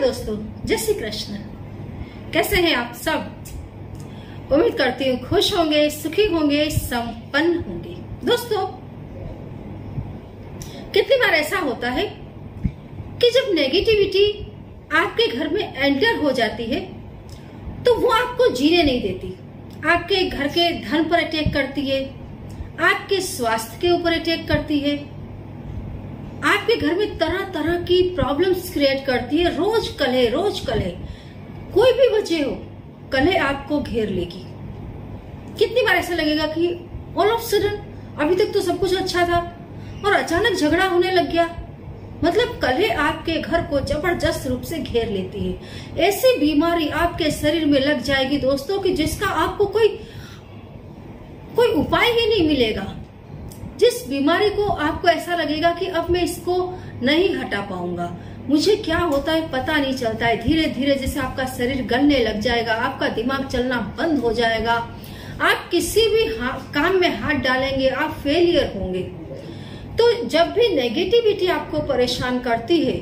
नमस्कार दोस्तों, जय श्री कृष्ण। कैसे हैं आप सब? उम्मीद करती हूँ खुश होंगे, सुखी होंगे, संपन्न होंगे। दोस्तों, कितनी बार ऐसा होता है कि जब नेगेटिविटी आपके घर में एंटर हो जाती है तो वो आपको जीने नहीं देती। आपके घर के धन पर अटैक करती है, आपके स्वास्थ्य के ऊपर अटैक करती है, आपके घर में तरह तरह की प्रॉब्लम्स क्रिएट करती है। रोज कलह, कोई भी वजह हो, कलह आपको घेर लेगी। कितनी बार ऐसा लगेगा कि ऑल ऑफ सडन अभी तक तो सब कुछ अच्छा था और अचानक झगड़ा होने लग गया। मतलब कलह आपके घर को जबरदस्त रूप से घेर लेती है। ऐसी बीमारी आपके शरीर में लग जाएगी दोस्तों कि जिसका आपको कोई उपाय ही नहीं मिलेगा। जिस बीमारी को आपको ऐसा लगेगा कि अब मैं इसको नहीं हटा पाऊंगा, मुझे क्या होता है पता नहीं चलता है। धीरे धीरे जैसे आपका शरीर गलने लग जाएगा, आपका दिमाग चलना बंद हो जाएगा, आप किसी भी काम में हाथ डालेंगे आप फेलियर होंगे। तो जब भी नेगेटिविटी आपको परेशान करती है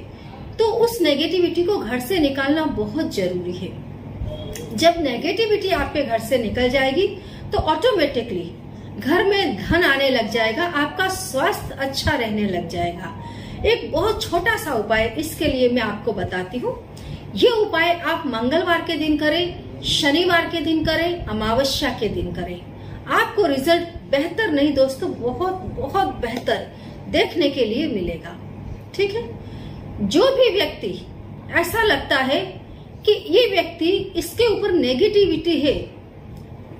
तो उस नेगेटिविटी को घर से निकालना बहुत जरूरी है। जब नेगेटिविटी आपके घर से निकल जाएगी तो ऑटोमेटिकली घर में धन आने लग जाएगा, आपका स्वास्थ्य अच्छा रहने लग जाएगा। एक बहुत छोटा सा उपाय इसके लिए मैं आपको बताती हूँ। ये उपाय आप मंगलवार के दिन करें, शनिवार के दिन करें, अमावस्या के दिन करें। आपको रिजल्ट बेहतर नहीं दोस्तों, बहुत बहुत बेहतर देखने के लिए मिलेगा। ठीक है, जो भी व्यक्ति ऐसा लगता है कि ये व्यक्ति इसके ऊपर नेगेटिविटी है,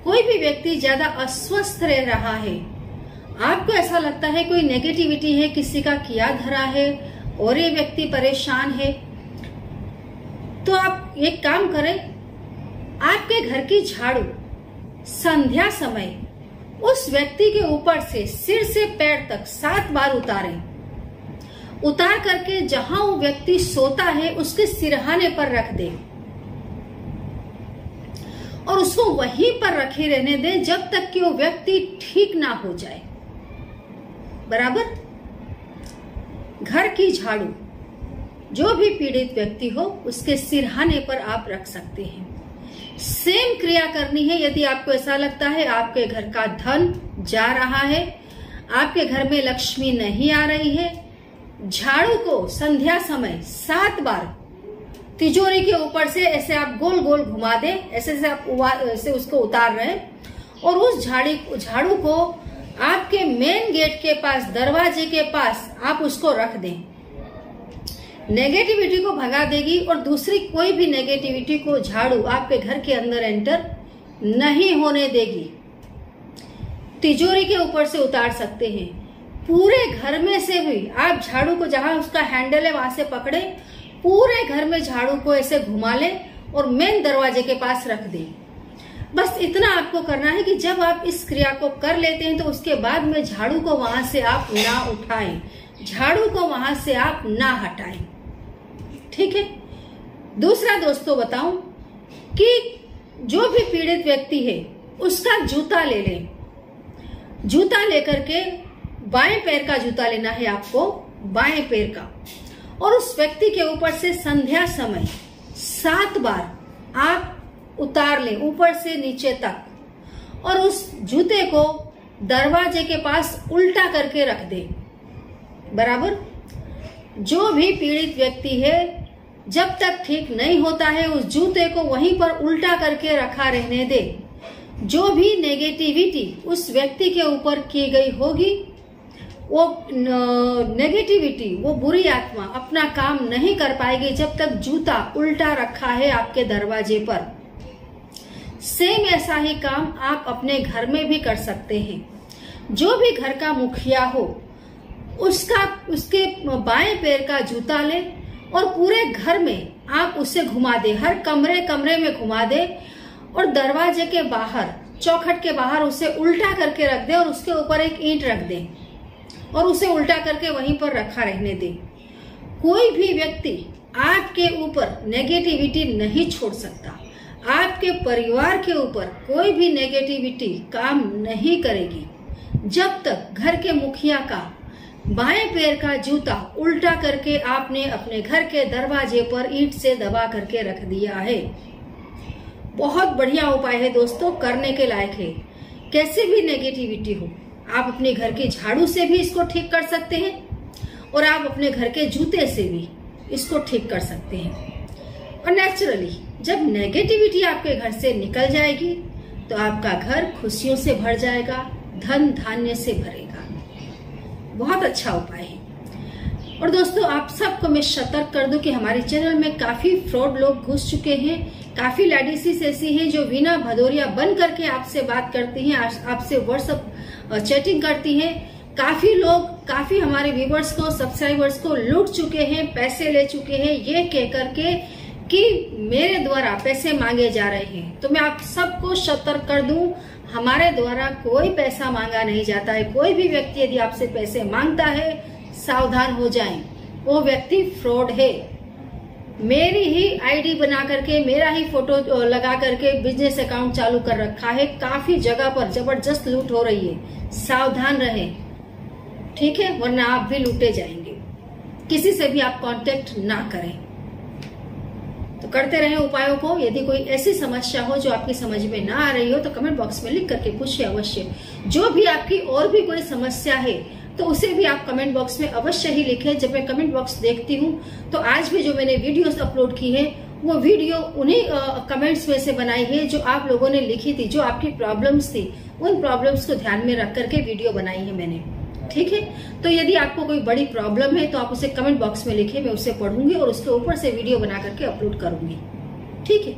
कोई भी व्यक्ति ज्यादा अस्वस्थ रह रहा है, आपको ऐसा लगता है कोई नेगेटिविटी है, किसी का किया धरा है और ये व्यक्ति परेशान है, तो आप एक काम करें, आपके घर की झाड़ू संध्या समय उस व्यक्ति के ऊपर से सिर से पैर तक 7 बार उतारें। उतार करके जहां वो व्यक्ति सोता है उसके सिरहाने पर रख दें और उसको वहीं पर रखे रहने दें जब तक कि वो व्यक्ति ठीक ना हो जाए। बराबर, घर की झाड़ू जो भी पीड़ित व्यक्ति हो उसके सिरहाने पर आप रख सकते हैं। सेम क्रिया करनी है यदि आपको ऐसा लगता है आपके घर का धन जा रहा है, आपके घर में लक्ष्मी नहीं आ रही है। झाड़ू को संध्या समय 7 बार तिजोरी के ऊपर से ऐसे आप गोल गोल घुमा दें, ऐसे आप ऐसे उसको उतार रहे हैं और उस झाड़ू को आपके मेन गेट के पास, दरवाजे के पास आप उसको रख दें। नेगेटिविटी को भगा देगी और दूसरी कोई भी नेगेटिविटी को झाड़ू आपके घर के अंदर एंटर नहीं होने देगी। तिजोरी के ऊपर से उतार सकते हैं, पूरे घर में से भी आप झाड़ू को जहां उसका हैंडल है वहां से पकड़े, पूरे घर में झाड़ू को ऐसे घुमा ले और मेन दरवाजे के पास रख दें। बस इतना आपको करना है कि जब आप इस क्रिया को कर लेते हैं तो उसके बाद में झाड़ू को वहां से आप ना उठाएं, झाड़ू को वहां से आप ना हटाएं। ठीक है। दूसरा दोस्तों बताऊं कि जो भी पीड़ित व्यक्ति है उसका जूता ले लें। जूता लेकर के बाएं पैर का जूता लेना है आपको, बाएं पैर का, और उस व्यक्ति के ऊपर से संध्या समय 7 बार आप उतार लें ऊपर से नीचे तक और उस जूते को दरवाजे के पास उल्टा करके रख दें। बराबर, जो भी पीड़ित व्यक्ति है जब तक ठीक नहीं होता है उस जूते को वहीं पर उल्टा करके रखा रहने दें। जो भी नेगेटिविटी उस व्यक्ति के ऊपर की गई होगी वो नेगेटिविटी, वो बुरी आत्मा अपना काम नहीं कर पाएगी जब तक जूता उल्टा रखा है आपके दरवाजे पर। सेम ऐसा ही काम आप अपने घर में भी कर सकते हैं। जो भी घर का मुखिया हो उसके बाएं पैर का जूता ले और पूरे घर में आप उसे घुमा दे, हर कमरे कमरे में घुमा दे और दरवाजे के बाहर, चौखट के बाहर उसे उल्टा करके रख दे और उसके ऊपर एक ईंट रख दे और उसे उल्टा करके वहीं पर रखा रहने दें। कोई भी व्यक्ति आपके ऊपर नेगेटिविटी नहीं छोड़ सकता, आपके परिवार के ऊपर कोई भी नेगेटिविटी काम नहीं करेगी जब तक घर के मुखिया का बाएं पैर का जूता उल्टा करके आपने अपने घर के दरवाजे पर ईंट से दबा करके रख दिया है। बहुत बढ़िया उपाय है दोस्तों, करने के लायक है। कैसे भी नेगेटिविटी हो, आप अपने घर के झाड़ू से भी इसको ठीक कर सकते हैं और आप अपने घर के जूते से भी इसको ठीक कर सकते हैं। और नेचुरली जब नेगेटिविटी आपके घर से निकल जाएगी तो आपका घर खुशियों से भर जाएगा, धन धान्य से भरेगा। बहुत अच्छा उपाय है। और दोस्तों आप सबको मैं सतर्क कर दूं कि हमारे चैनल में काफी फ्रॉड लोग घुस चुके हैं। काफी लेडीज ऐसी हैं जो वीणा भदौरिया बन करके आपसे बात करती हैं, आपसे व्हाट्सएप चैटिंग करती हैं। काफी लोग, काफी हमारे व्यूवर्स को, सब्सक्राइबर्स को लूट चुके हैं, पैसे ले चुके हैं ये कह करके कि मेरे द्वारा पैसे मांगे जा रहे हैं। तो मैं आप सबको सतर्क कर दूं, हमारे द्वारा कोई पैसा मांगा नहीं जाता है। कोई भी व्यक्ति यदि आपसे पैसे मांगता है, सावधान हो जाएं, वो व्यक्ति फ्रॉड है। मेरी ही आईडी बना करके, मेरा ही फोटो लगा करके बिजनेस अकाउंट चालू कर रखा है। काफी जगह पर जबरदस्त लूट हो रही है, सावधान रहें, ठीक है, वरना आप भी लूटे जाएंगे। किसी से भी आप कांटेक्ट ना करें। तो करते रहें उपायों को। यदि कोई ऐसी समस्या हो जो आपकी समझ में ना आ रही हो तो कमेंट बॉक्स में लिख करके पूछिए अवश्य। जो भी आपकी और भी कोई समस्या है तो उसे भी आप कमेंट बॉक्स में अवश्य ही लिखें। जब मैं कमेंट बॉक्स देखती हूँ तो आज भी जो मैंने वीडियोस अपलोड की है वो वीडियो उन्हीं कमेंट्स में से बनाई है जो आप लोगों ने लिखी थी, जो आपकी प्रॉब्लम्स थी। उन प्रॉब्लम्स को ध्यान में रख करके वीडियो बनाई है मैंने, ठीक है। तो यदि आपको कोई बड़ी प्रॉब्लम है तो आप उसे कमेंट बॉक्स में लिखें, मैं उसे पढ़ूंगी और उसके ऊपर से वीडियो बना करके अपलोड करूंगी, ठीक है।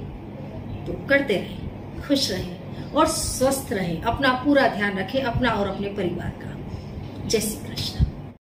तो करते रहें, खुश रहें और स्वस्थ रहें, अपना पूरा ध्यान रखें, अपना और अपने परिवार का। जय श्री कृष्ण।